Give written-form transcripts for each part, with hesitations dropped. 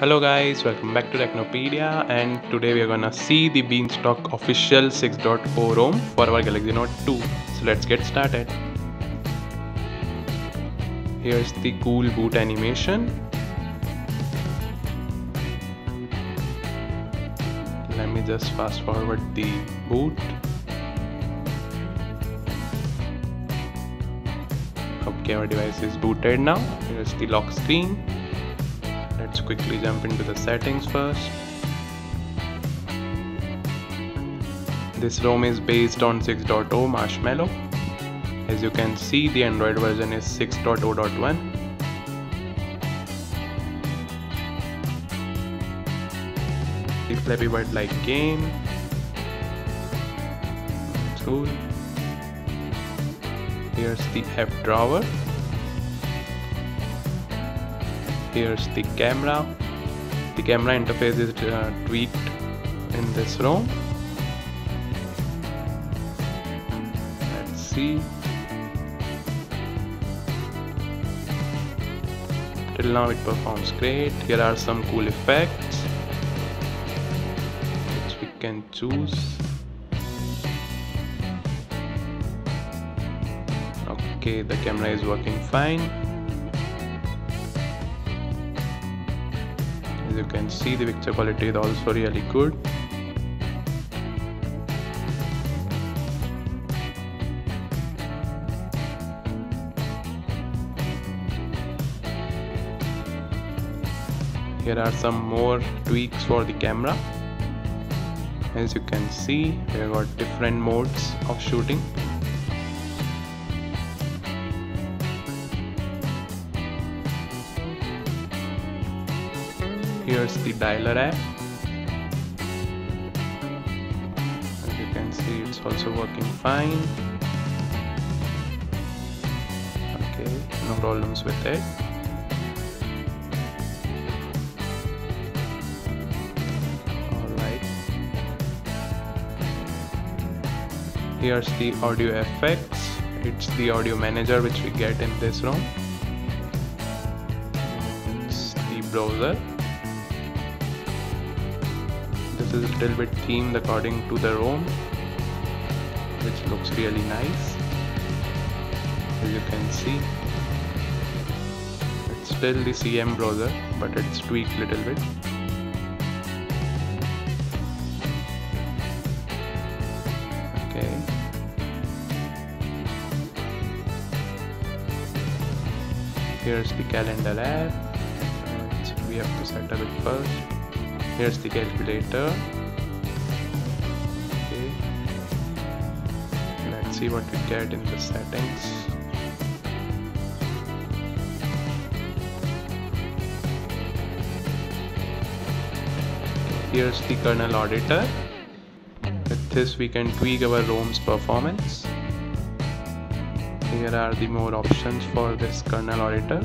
Hello guys, welcome back to Technopedia, and today we are gonna see the Beanstalk official 6.0 ROM for our Galaxy Note 2. So let's get started. Here's the cool boot animation. Let me just fast forward the boot. Okay, our device is booted now. Here's the lock screen. Let's quickly jump into the settings first. This ROM is based on 6.0 Marshmallow. As you can see, the Android version is 6.0.1. The Flappy Bird-like game. It's cool. Here's the app drawer. Here's the camera. The camera interface is tweaked in this ROM. Let's see. Till now it performs great. Here are some cool effects which we can choose. Okay, the camera is working fine. As you can see, the picture quality is also really good. Here are some more tweaks for the camera. As you can see, we have got different modes of shooting. Here's the dialer app. As you can see, it's also working fine. Okay, no problems with it. Alright. Here's the audio effects. It's the audio manager which we get in this ROM. It's the browser. This is a little bit themed according to the ROM, which looks really nice. As you can see, it's still the CM browser, but it's tweaked a little bit. Okay. Here's the calendar app. We have to set up it first. Here's the calculator. Okay. Let's see what we get in the settings. Here's the kernel auditor. With this we can tweak our ROM's performance. Here are the more options for this kernel auditor.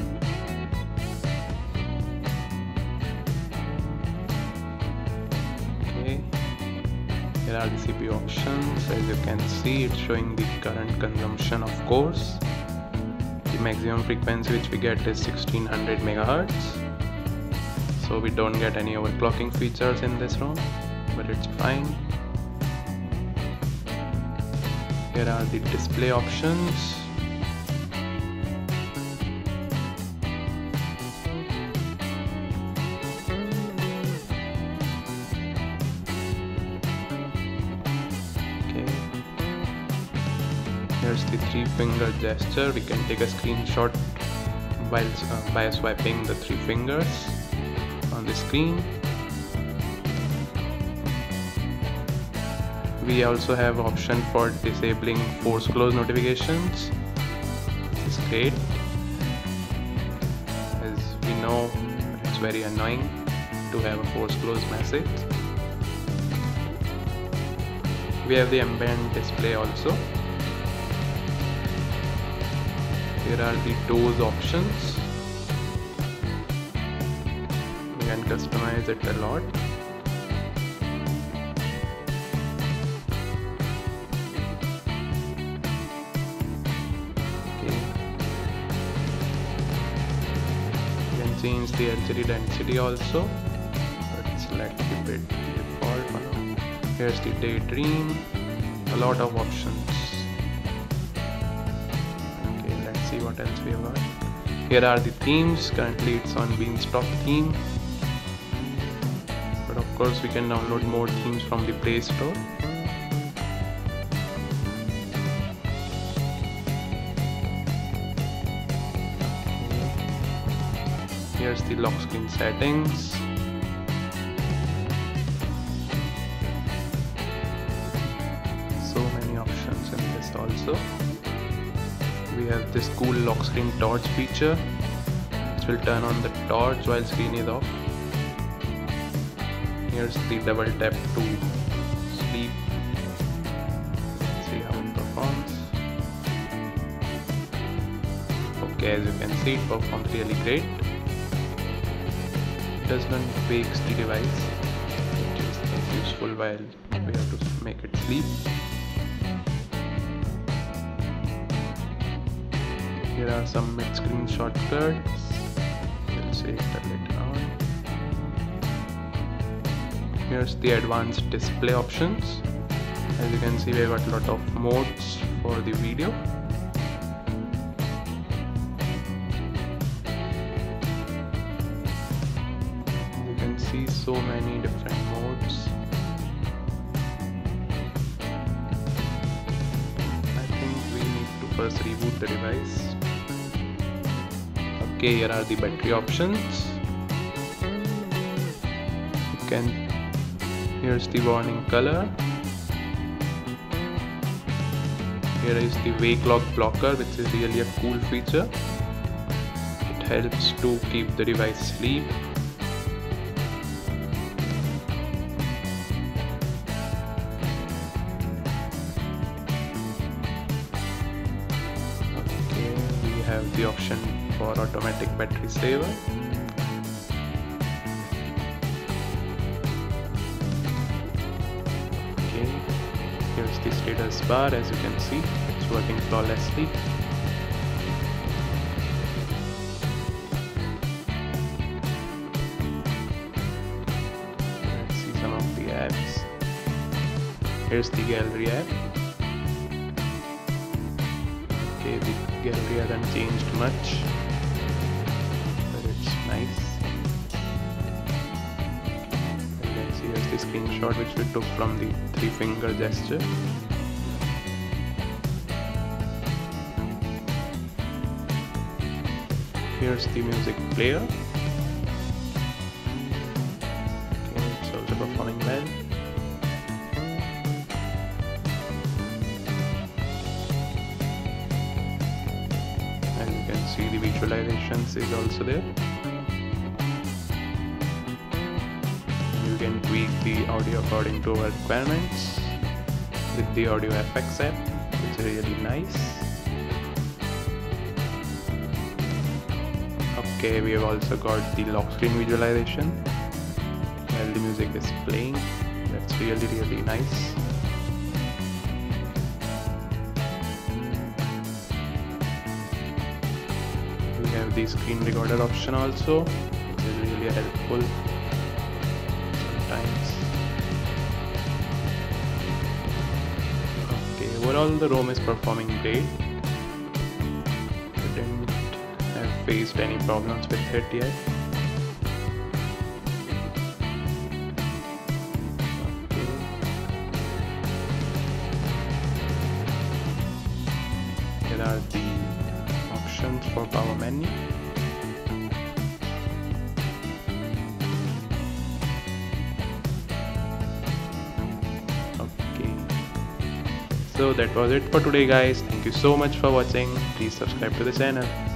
Here are the CPU options. As you can see, it's showing the current consumption of cores. The maximum frequency which we get is 1600 MHz. So we don't get any overclocking features in this ROM, but it's fine. Here are the display options. Here's the three-finger gesture. We can take a screenshot by swiping the three fingers on the screen. We also have option for disabling force close notifications. This is great, as we know it's very annoying to have a force close message. We have the ambient display also. Here are the Doze options. You can customize it a lot. Okay. You can change the LCD density also, but select keep it default for now. Here's the daydream, a lot of options. Okay, let's see what else we have got. Here are the themes. Currently it's on Beanstalk theme, but of course we can download more themes from the Play Store. Here's the lock screen settings. So many options in this also. We have this cool lock screen torch feature, which will turn on the torch while screen is off. Here's the double tap to sleep. Let's see how it performs. Okay, as you can see, it performs really great. Does not wake the device, which is useful while we have to make it sleep. Here are some mid-screen shortcuts. We'll save that later on. Here's the advanced display options. As you can see, we have got a lot of modes for the video. See so many different modes. I think we need to first reboot the device. Okay, here are the battery options. You can, here's the warning color. Here is the wake clock blocker, which is really a cool feature. It helps to keep the device asleep. Have the option for automatic battery saver. Okay, here's the status bar. As you can see, it's working flawlessly. Let's see some of the apps. Here's the gallery app. The gallery hasn't changed much, but it's nice. And then here's the screenshot which we took from the three finger gesture. Here's the music player. Okay, it's also performing well. See, the visualizations is also there. You can tweak the audio according to our requirements with the audio effects app. It's really nice. Okay, we have also got the lock screen visualization while the music is playing. That's really nice. We have the screen recorder option also, which is really helpful sometimes. Okay, overall the ROM is performing great. We didn't have faced any problems with it yet. Okay. There are the for power menu. Okay, so that was it for today guys. Thank you so much for watching. Please subscribe to the channel.